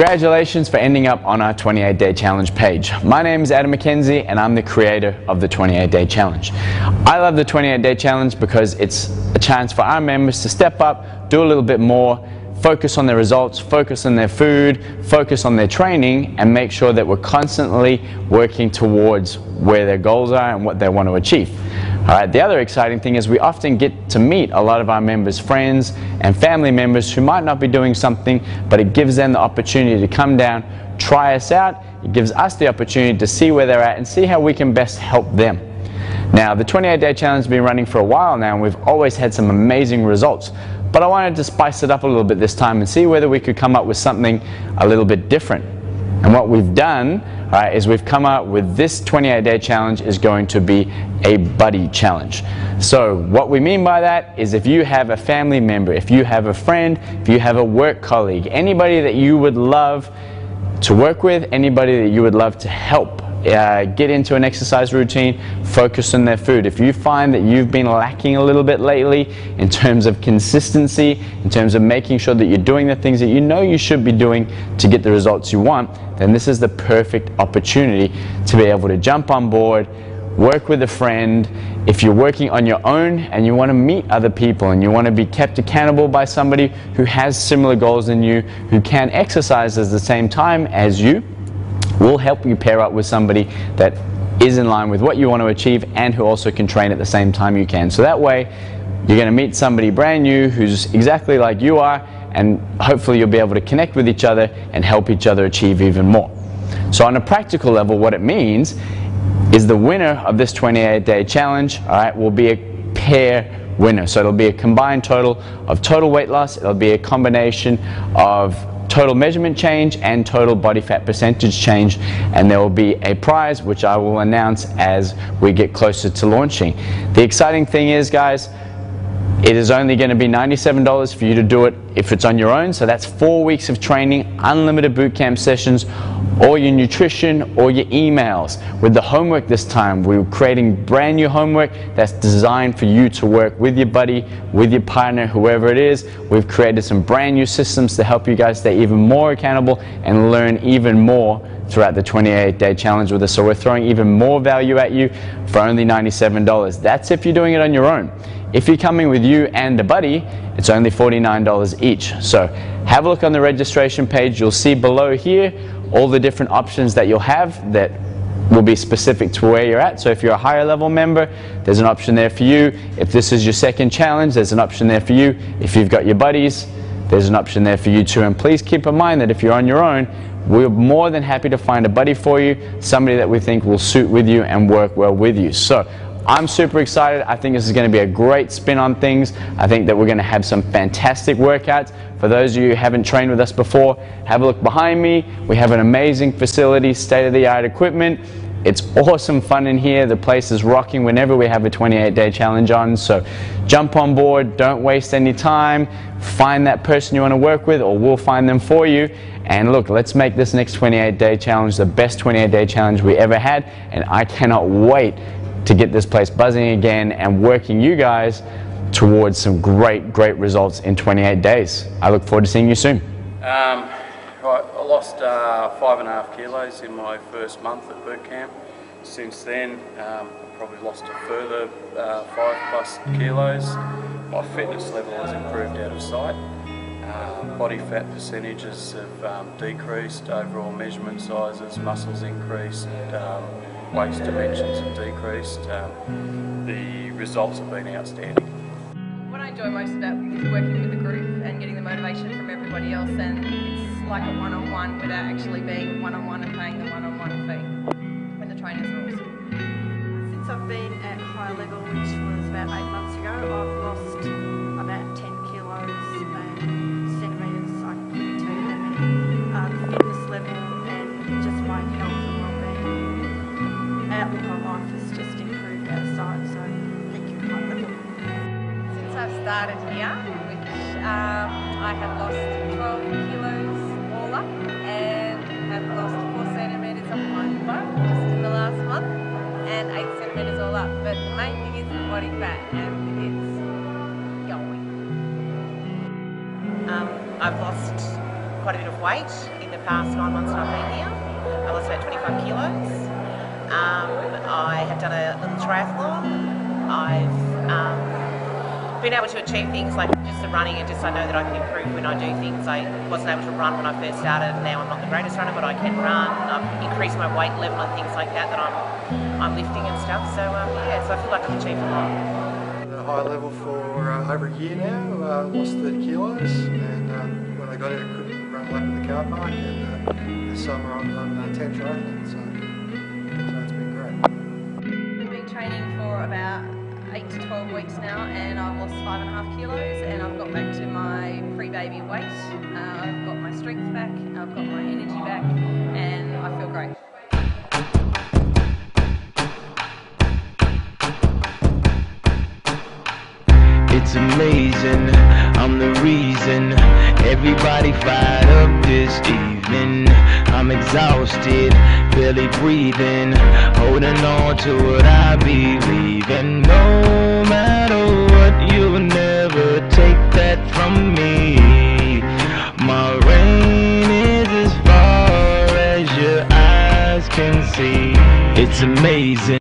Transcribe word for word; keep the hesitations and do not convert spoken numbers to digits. Congratulations for ending up on our twenty-eight day challenge page. My name is Adam McKenzie and I'm the creator of the twenty-eight day challenge. I love the twenty-eight day challenge because it's a chance for our members to step up, do a little bit more, focus on their results, focus on their food, focus on their training, and make sure that we're constantly working towards where their goals are and what they want to achieve. All right, the other exciting thing is we often get to meet a lot of our members' friends and family members who might not be doing something, but it gives them the opportunity to come down, try us out. It gives us the opportunity to see where they're at and see how we can best help them. Now, the twenty-eight day challenge has been running for a while now, and we've always had some amazing results. But I wanted to spice it up a little bit this time and see whether we could come up with something a little bit different. And what we've done uh, is we've come up with this twenty-eight day challenge is going to be a buddy challenge. So what we mean by that is if you have a family member, if you have a friend, if you have a work colleague, anybody that you would love to work with, anybody that you would love to help uh, get into an exercise routine, focus on their food. If you find that you've been lacking a little bit lately in terms of consistency, in terms of making sure that you're doing the things that you know you should be doing to get the results you want, then this is the perfect opportunity to be able to jump on board, work with a friend. If you're working on your own and you want to meet other people and you want to be kept accountable by somebody who has similar goals than you, who can exercise at the same time as you, we'll help you pair up with somebody that is in line with what you want to achieve and who also can train at the same time you can. So that way you're going to meet somebody brand new who's exactly like you are, and hopefully you'll be able to connect with each other and help each other achieve even more. So on a practical level, what it means is the winner of this twenty-eight day challenge, all right, will be a pair winner. So it'll be a combined total of total weight loss, it'll be a combination of total measurement change and total body fat percentage change, and there will be a prize which I will announce as we get closer to launching. The exciting thing is, guys, it is only going to be ninety-seven dollars for you to do it if it's on your own. So that's four weeks of training, unlimited bootcamp sessions, all your nutrition, all your emails. With the homework this time, we're creating brand new homework that's designed for you to work with your buddy, with your partner, whoever it is. We've created some brand new systems to help you guys stay even more accountable and learn even more throughout the twenty-eight day challenge with us. So we're throwing even more value at you for only ninety-seven dollars. That's if you're doing it on your own. If you're coming with you and a buddy, it's only forty-nine dollars each. So have a look on the registration page. You'll see below here all the different options that you'll have that will be specific to where you're at. So if you're a higher level member, there's an option there for you. If this is your second challenge, there's an option there for you. If you've got your buddies, there's an option there for you too. And please keep in mind that if you're on your own, we're more than happy to find a buddy for you, somebody that we think will suit with you and work well with you. So I'm super excited. I think this is going to be a great spin on things. I think that we're going to have some fantastic workouts. For those of you who haven't trained with us before, have a look behind me. We have an amazing facility, state-of-the-art equipment. It's awesome fun in here. The place is rocking whenever we have a twenty-eight day challenge on. So jump on board. Don't waste any time. Find that person you want to work with, or we'll find them for you. And look, let's make this next twenty-eight day challenge the best twenty-eight day challenge we ever had. And I cannot wait to get this place buzzing again and working you guys towards some great, great results in twenty-eight days. I look forward to seeing you soon. Um, right, I lost uh, five and a half kilos in my first month at boot camp. Since then, um, I've probably lost a further uh, five plus kilos. My fitness level has improved out of sight. Uh, body fat percentages have um, decreased, overall measurement sizes, muscles increased, um, waist dimensions have decreased. Um, the results have been outstanding. What I enjoy most about is working with the group and getting the motivation from everybody else, and it's like a one-on-one without actually being one-on-one and paying the one-on-one fee. And the trainers are awesome. Since I've been at higher level, which was about eight months ago, I've lost about ten kilos and centimetres. I couldn't tell you that many. Uh, the fitness level and just my health and well-being. Outlook on life has just improved outside, so thank you for that. Since I've started here, which um, I have lost twelve kilos all up and have lost four centimetres of my butt just in the last month and eight centimetres all up. But the main thing is the body fat, and it's going. Um, I've lost quite a bit of weight in the past nine months that I've been here. I lost about twenty-five kilos. Um, I have done a little triathlon. I've um, been able to achieve things like just the running, and just I know that I can improve when I do things. I wasn't able to run when I first started. Now I'm not the greatest runner, but I can run. I've increased my weight level and things like that that I'm, I'm lifting and stuff. So um, yeah, so I feel like I've achieved a lot. High level for uh, over a year now, uh, lost thirty kilos, and um, when I got it I couldn't run a lap in the car park, and uh, this summer I've done uh, ten triathlons, so, so it's been great. We've been training for about eight to twelve weeks now, and I've lost five and a half kilos, and I've got back to my pre-baby weight. uh, I've got my strength back, I've got my energy back, and I feel great. It's amazing, I'm the reason everybody fired up this evening. I'm exhausted, barely breathing, holding on to what I believe. And no matter what, you'll never take that from me. My reign is as far as your eyes can see. It's amazing.